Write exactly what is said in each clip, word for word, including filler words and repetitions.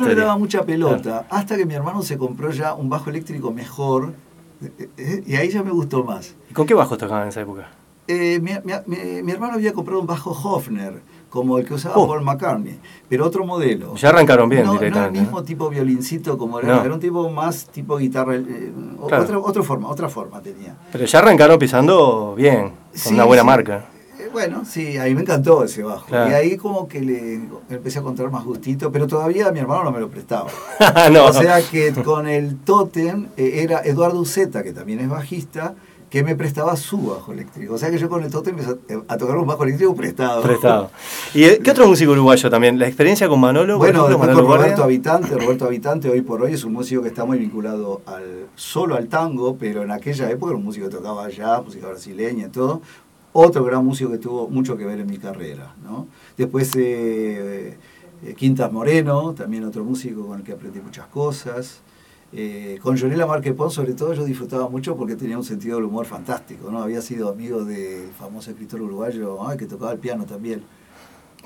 no le daba mucha pelota, claro. Hasta que mi hermano se compró ya un bajo eléctrico mejor, y ahí ya me gustó más. ¿Y con qué bajo tocaban en esa época? Eh, mi, mi, mi, mi hermano había comprado un bajo Hofner, como el que usaba oh. Paul McCartney, pero otro modelo. Ya arrancaron bien no, directamente. No el mismo ¿no? tipo violincito como era, no. Era un tipo más tipo guitarra, eh, claro. otra, otra forma, otra forma tenía. Pero ya arrancaron pisando bien, con sí, una buena sí. marca. Bueno, sí, a mí me encantó ese bajo. Claro. Y ahí como que le empecé a encontrar más gustito, pero todavía mi hermano no me lo prestaba. no. O sea que con el Tótem eh, era Eduardo Uceta, que también es bajista, que me prestaba su bajo eléctrico. O sea que yo con el Tótem empecé a tocar un bajo eléctrico prestado. Prestado. ¿Y qué otro músico uruguayo también? ¿La experiencia con Manolo? Bueno, ejemplo, Manolo con Roberto Habitante. Roberto Habitante hoy por hoy es un músico que está muy vinculado al solo al tango, pero en aquella época era un músico que tocaba jazz, música brasileña y todo. Otro gran músico que tuvo mucho que ver en mi carrera, ¿no? Después eh, eh, Quintas Moreno, también otro músico con el que aprendí muchas cosas. Eh, con Joel Lamarque Pons, sobre todo, yo disfrutaba mucho porque tenía un sentido del humor fantástico, ¿no? Había sido amigo del famoso escritor uruguayo, ay, que tocaba el piano también.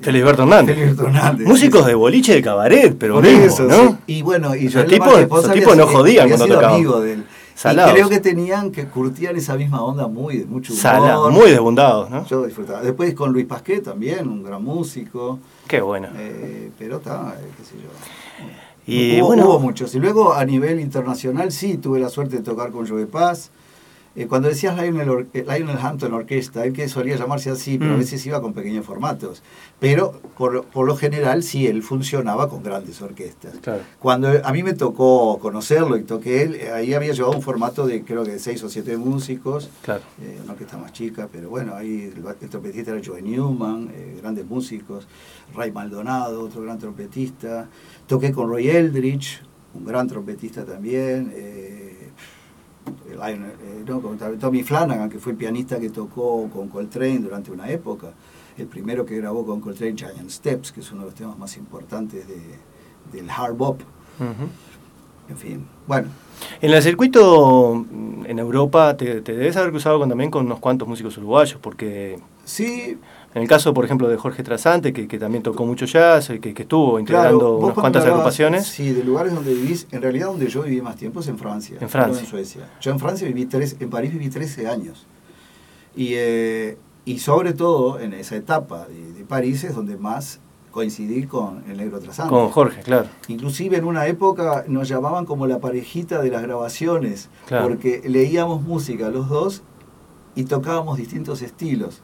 Felisberto Hernández. Felisberto Hernández. Músicos sí. de boliche de cabaret, pero por mismo, eso, ¿no? Sí. Y bueno, y Joel Lamarque Pons había, no jodían había sido tocaba. Amigo del... Salados. Y creo que tenían, que curtían esa misma onda muy de mucho humor. Salado, muy desbundados, ¿no? Yo disfrutaba. Después con Luis Pasqué también, un gran músico. Qué bueno. Eh, pero está, qué sé yo. Y hubo, bueno. hubo muchos. Y luego a nivel internacional sí tuve la suerte de tocar con Joe Pass. Eh, cuando decías Lionel, Lionel Hampton Orquesta, él que solía llamarse así, pero mm. a veces iba con pequeños formatos. Pero por, por lo general sí, él funcionaba con grandes orquestas. Claro. Cuando a mí me tocó conocerlo y toqué él, ahí había llevado un formato de creo que de seis o siete músicos, claro. eh, una orquesta más chica, pero bueno, ahí el, el trompetista era Joe Newman, eh, grandes músicos, Ray Maldonado, otro gran trompetista. Toqué con Roy Eldridge, un gran trompetista también, eh, Lionel, eh, no, Tommy Flanagan, que fue el pianista que tocó con Coltrane durante una época, el primero que grabó con Coltrane Giant Steps, que es uno de los temas más importantes de, del hard bop. Uh-huh. En fin, bueno. En el circuito en Europa te, te debes haber cruzado con, también con unos cuantos músicos uruguayos, porque... Sí. En el caso, por ejemplo, de Jorge Trasante, que, que también tocó mucho jazz, que, que estuvo integrando claro, unas cuantas agrupaciones. Sí, de lugares donde vivís, en realidad donde yo viví más tiempo es en Francia, en Francia. No en Suecia. Yo en Francia viví tres, en París viví trece años. Y, eh, y sobre todo en esa etapa de, de París es donde más coincidí con el negro Trasante. Con Jorge, claro. Inclusive en una época nos llamaban como la parejita de las grabaciones, claro. Porque leíamos música los dos y tocábamos distintos estilos.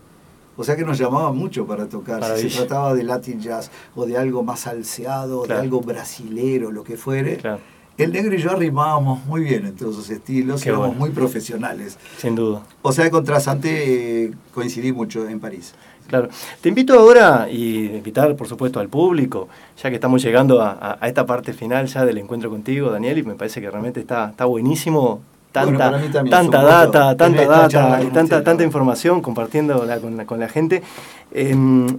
O sea que nos llamaba mucho para tocar, para si ir. Se trataba de Latin Jazz o de algo más salseado, claro. De algo brasilero, lo que fuere. Claro. El negro y yo arrimábamos muy bien en todos esos estilos, qué éramos bueno. Muy profesionales. Sin duda. O sea que con Trasante eh, coincidí mucho en París. Claro. Te invito ahora, y invitar por supuesto al público, ya que estamos llegando a, a esta parte final ya del encuentro contigo, Daniel, y me parece que realmente está, está buenísimo. Tanta, bueno, también, tanta data, tanta data, y tanta, tanta información compartiéndola con la, con la gente. Eh,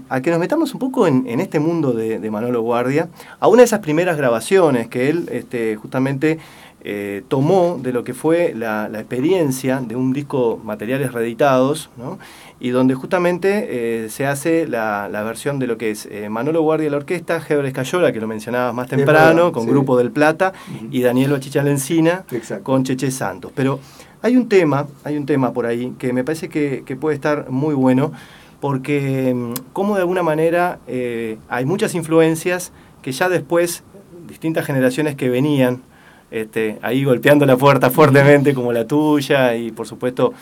a que nos metamos un poco en, en este mundo de, de Manolo Guardia, a una de esas primeras grabaciones que él este, justamente eh, tomó de lo que fue la, la experiencia de un disco materiales reeditados, ¿no? Y donde justamente eh, se hace la, la versión de lo que es eh, Manolo Guardia de la Orquesta, Hebrez Cayola, que lo mencionabas más temprano, verdad, con sí. Grupo del Plata, uh-huh. Y Danielo Bachichal Encina, exacto. Con Cheche Santos. Pero hay un tema, hay un tema por ahí que me parece que, que puede estar muy bueno, porque como de alguna manera eh, hay muchas influencias que ya después, distintas generaciones que venían este, ahí golpeando la puerta fuertemente, como la tuya y por supuesto...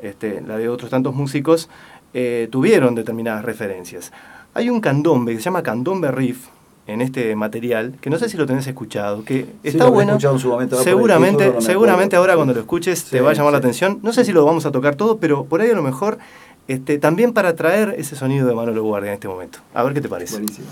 Este, la de otros tantos músicos, eh, tuvieron determinadas referencias. Hay un candombe que se llama Candombe Riff en este material, que no sé si lo tenés escuchado, que sí, está bueno, en su momento, seguramente, futuro, no seguramente ahora cuando lo escuches sí, te va a llamar sí. La atención, no sé si lo vamos a tocar todo, pero por ahí a lo mejor este, también para traer ese sonido de Manolo Guardia en este momento. A ver qué te parece. Buenísimo.